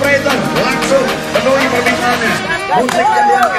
Praise them. Langsung penuhi permintaannya. Musik yang dia